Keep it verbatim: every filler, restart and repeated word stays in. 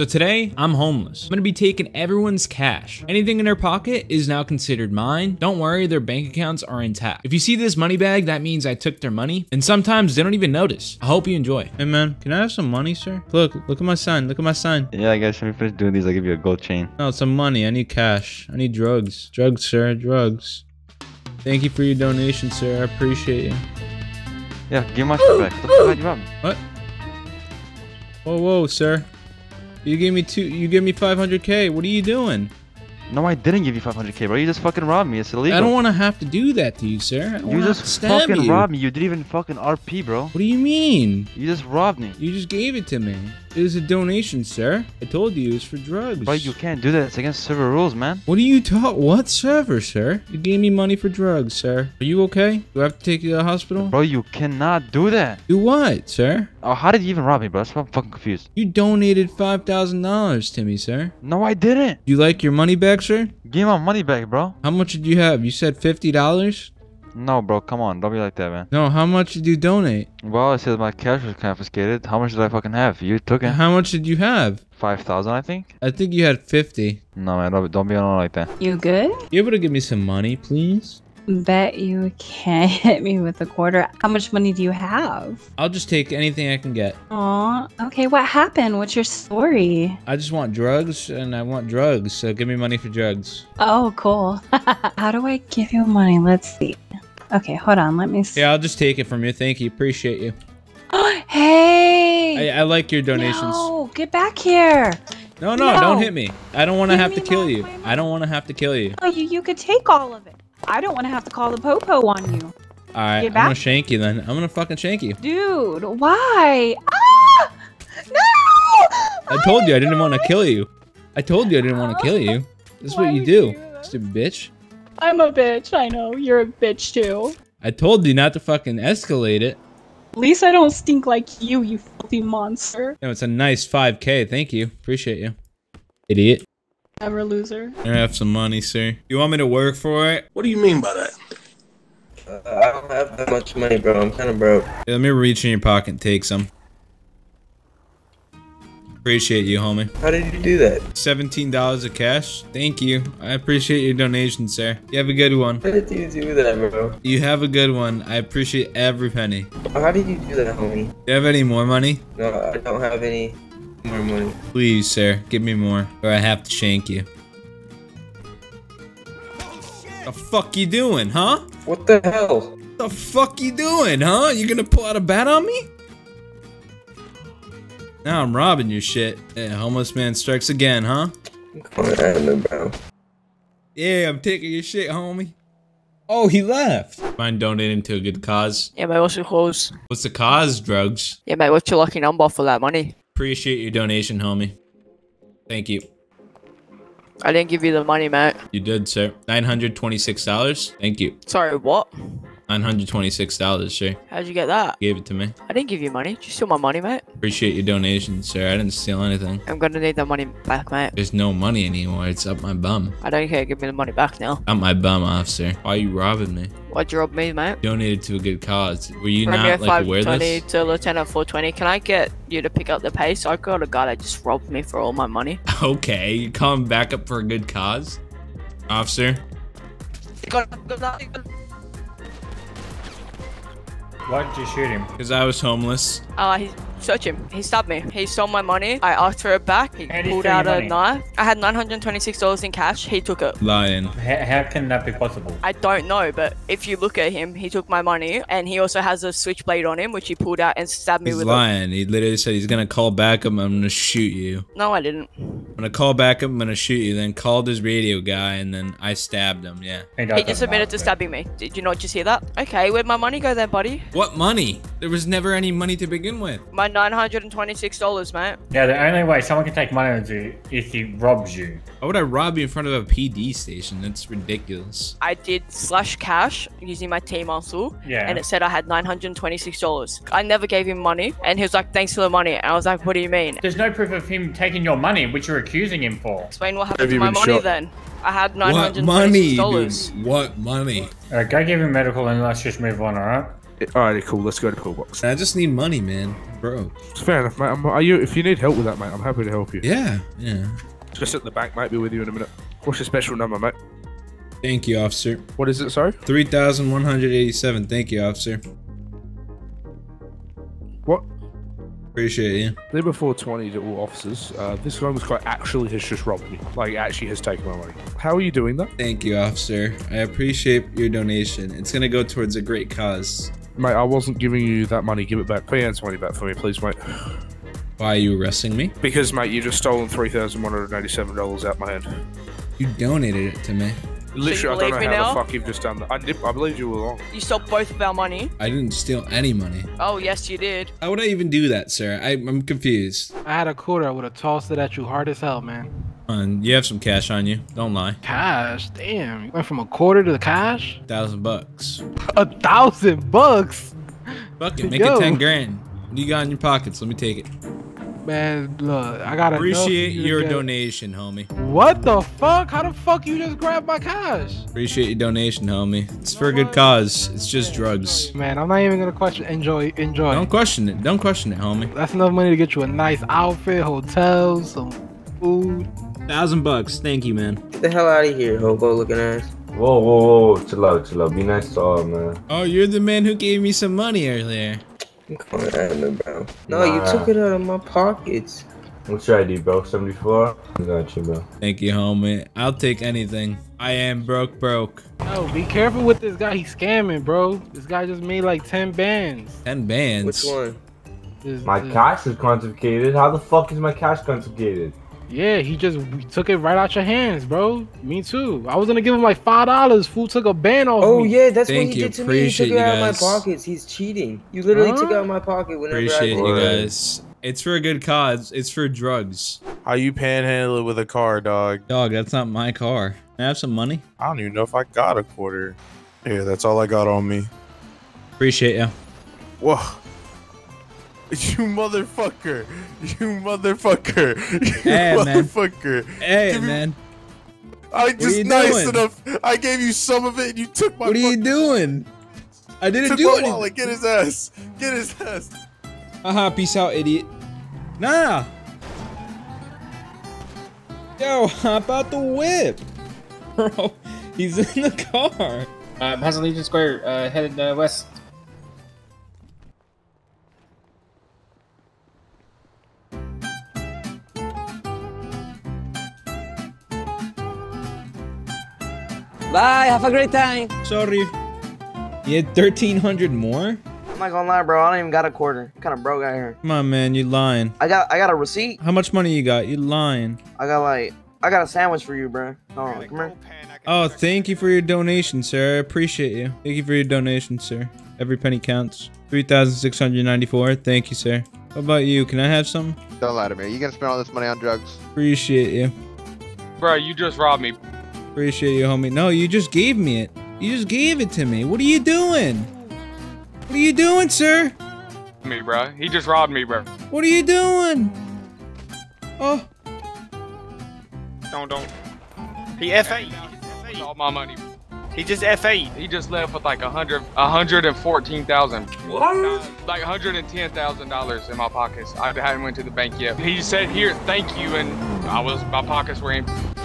So today, I'm homeless. I'm gonna be taking everyone's cash. Anything in their pocket is now considered mine. Don't worry, their bank accounts are intact. If you see this money bag, that means I took their money, and sometimes they don't even notice. I hope you enjoy. Hey man, can I have some money, sir? Look, look at my sign, look at my sign. Yeah, I guess when we finish doing these, I'll give you a gold chain. No, some money, I need cash. I need drugs. Drugs, sir, drugs. Thank you for your donation, sir, I appreciate you. Yeah, give my shit back. What the fuck you What? Whoa, whoa, sir. You gave me two. You gave me five hundred K. What are you doing? No, I didn't give you five hundred K, bro. You just fucking robbed me. It's illegal. I don't want to have to do that to you, sir. I don't you just stab fucking you. robbed me. You didn't even fucking R P, bro. What do you mean? You just robbed me. You just gave it to me. It was a donation, sir. I told you it was for drugs. But you can't do that. It's against server rules, man. What are you taught? What server, sir? You gave me money for drugs, sir. Are you okay? Do I have to take you to the hospital? Bro, you cannot do that. Do what, sir? Oh, how did you even rob me, bro? That's why I'm fucking confused. You donated five thousand dollars to me, sir. No, I didn't. You like your money back, sir? Give my money back, bro. How much did you have? You said fifty dollars? No, bro, come on. Don't be like that, man. No, how much did you donate? Well, it says my cash was confiscated. How much did I fucking have? You took it. How much did you have? five thousand, I think. I think you had fifty. No, man, don't, don't be on like that. You good? You able to give me some money, please? Bet you can't hit me with a quarter. How much money do you have? I'll just take anything I can get. Aw, okay, what happened? What's your story? I just want drugs, and I want drugs, so give me money for drugs. Oh, cool. How do I give you money? Let's see. Okay, hold on. Let me see. Yeah, I'll just take it from you. Thank you. Appreciate you. Hey! I, I like your donations. No, get back here. No, no, no. Don't hit me. I don't want to have to kill you. Money. I don't want to have to kill you. Oh, you, you could take all of it. I don't want to have to call the popo on you. All right, I'm going to shank you then. I'm going to fucking shank you. Dude, why? Ah! No! I told you I didn't want to kill you. I told you I didn't want to kill you. That's what you do, stupid bitch. I'm a bitch. I know. You're a bitch, too. I told you not to fucking escalate it. At least I don't stink like you, you filthy monster. No, it's a nice five K. Thank you. Appreciate you. Idiot. Ever loser. I have some money, sir. You want me to work for it? What do you mean by that? Uh, I don't have that much money, bro. I'm kind of broke. Yeah, let me reach in your pocket and take some. Appreciate you, homie. How did you do that? seventeen dollars of cash. Thank you. I appreciate your donation, sir. You have a good one. How did you do that, bro? You have a good one. I appreciate every penny. How did you do that, homie? Do you have any more money? No, I don't have any. More money. Please, sir. Give me more, or I have to shank you. What the fuck you doing, huh? What the hell? What the fuck you doing, huh? You gonna pull out a bat on me? Now I'm robbing your shit. Hey, homeless man strikes again, huh? Yeah, I'm taking your shit, homie. Oh, he left. Mine donating to a good cause. Yeah, mate, what's your cause? What's the cause, drugs? Yeah, mate, what's your lucky number for that money? Appreciate your donation, homie. Thank you. I didn't give you the money, Matt. You did, sir. nine hundred twenty-six dollars. Thank you. Sorry, what? nine hundred twenty-six dollars, sir. How'd you get that? You gave it to me. I didn't give you money. Did you steal my money, mate? Appreciate your donation, sir. I didn't steal anything. I'm gonna need that money back, mate. There's no money anymore. It's up my bum. I don't care. Give me the money back now. Up my bum, officer. Why are you robbing me? Why'd you rob me, mate? Donated to a good cause. Were you Romeo not, like, aware of this? To Lieutenant four twenty. Can I get you to pick up the pace? I got a guy that just robbed me for all my money. Okay. You call him back up for a good cause? Officer? Why did you shoot him? Because I was homeless. Uh, he searched him. He stabbed me. He stole my money. I asked for it back. He pulled out a knife. I had nine hundred twenty-six dollars in cash. He took it. Lying. H how can that be possible? I don't know, but if you look at him, he took my money, and he also has a switchblade on him, which he pulled out and stabbed me with. He's lying. He literally said he's gonna call back him. I'm gonna shoot you. No, I didn't. I'm gonna call back him. I'm gonna shoot you. Then called his radio guy, and then I stabbed him. Yeah. He, he just admitted to stabbing me. Did you not just hear that? Okay, where'd my money go then, buddy? What money? There was never any money to begin with. My nine hundred twenty-six dollars, mate. Yeah, the only way someone can take money is if he robs you. Why would I rob you in front of a P D station? That's ridiculous. I did slash cash using my T-muscle. Yeah. And it said I had nine hundred twenty-six dollars. I never gave him money. And he was like, thanks for the money. And I was like, what do you mean? There's no proof of him taking your money, which you're accusing him for. Explain what happened to my money shot? then. I had nine hundred twenty-six dollars. What money, dude? What money? All right, go give him medical and let's just move on, all right? Alright, cool. Let's go to Pillbox. I just need money, man. Bro. It's fair enough, mate. I'm, are you, if you need help with that, mate, I'm happy to help you. Yeah, yeah. Just at the bank, mate. Be with you in a minute. What's your special number, mate? Thank you, officer. What is it, sorry? three thousand one hundred eighty-seven. Thank you, officer. What? Appreciate you. They were four twenty to all officers. Uh, this homeless guy actually has just robbed me. Like, actually has taken my money. How are you doing that? Thank you, officer. I appreciate your donation. It's going to go towards a great cause. Mate, I wasn't giving you that money. Give it back. Pay Ant's money back for me, please, mate. Why are you arresting me? Because, mate, you just stolen three thousand one hundred eighty-seven dollars out my hand. You donated it to me. Literally, so I don't know how now? the fuck you've just done that. I, did, I believe you all along. You stole both of our money. I didn't steal any money. Oh, yes, you did. How would I even do that, sir? I, I'm confused. I had a quarter. I would have tossed it at you hard as hell, man. And you have some cash on you. Don't lie. Cash? Damn. You went from a quarter to the cash? A thousand bucks. A thousand bucks? Fuck it. Make Yo. it ten grand. What do you got in your pockets? Let me take it. Man, look, I gotta appreciate your donation, homie. What the fuck? How the fuck you just grabbed my cash? Appreciate your donation, homie. It's for a good cause. It's just drugs. Man, I'm not even gonna question. Enjoy, enjoy. Don't question it. Don't question it, homie. That's enough money to get you a nice outfit, hotels, some food. Thousand bucks. Thank you, man. Get the hell out of here, hobo looking ass. Whoa, whoa, whoa. Chill out, chill out. Be nice to all, man. Oh, you're the man who gave me some money earlier. Come on, bro. No, nah. You took it out of my pockets. What's your I D, bro? seventy-four? I got you, bro. Thank you, homie. I'll take anything. I am broke, broke. Yo, be careful with this guy. He's scamming, bro. This guy just made like ten bands. ten bands? Which one? This, my this. cash is confiscated. How the fuck is my cash confiscated? Yeah, he just took it right out your hands, bro. Me too. I was gonna give him like five dollars. Fool took a band off oh, me. Oh yeah, that's Thank what he you. did to Appreciate me. He took it out guys. of my pockets. He's cheating. You literally huh? took it out of my pocket whenever Appreciate I Appreciate you guys. It's for a good cause. It's for drugs. How you panhandling with a car, dog? Dog, that's not my car. Can I have some money? I don't even know if I got a quarter. Yeah, that's all I got on me. Appreciate you. Whoa. You motherfucker! You motherfucker! You hey, motherfucker! Man. Hey, me... man! I just nice doing? enough. I gave you some of it, and you took my. What are you doing? I didn't took do anything. Wallet. Get his ass! Get his ass! Haha! Uh-huh, peace out, idiot! Nah! Yo, hop out the whip, bro! He's in the car. Um, how's Legion Square uh, headed uh, west? Bye, have a great time. Sorry. You had thirteen hundred more? I'm not gonna lie, bro. I don't even got a quarter. I'm kind of broke out here. Come on, man. You lying. I got I got a receipt. How much money you got? You lying. I got like, I got a sandwich for you, bro. Hold on, come here. Oh, thank you for your donation, sir. I appreciate you. Thank you for your donation, sir. Every penny counts. three thousand six hundred ninety-four. Thank you, sir. How about you? Can I have some? Don't lie to me. You gonna spend all this money on drugs. Appreciate you. Bro, you just robbed me. Appreciate you, homie. No, you just gave me it. You just gave it to me. What are you doing? What are you doing, sir? Me, bro. He just robbed me, bro. What are you doing? Oh. Don't, don't. He F A'd. He F A'd all my money. He just F A'd. He just left with like a hundred, a hundred and fourteen thousand. What? Like a hundred and ten thousand dollars in my pockets. I hadn't went to the bank yet. He said, "Here, thank you," and I was my pockets were empty.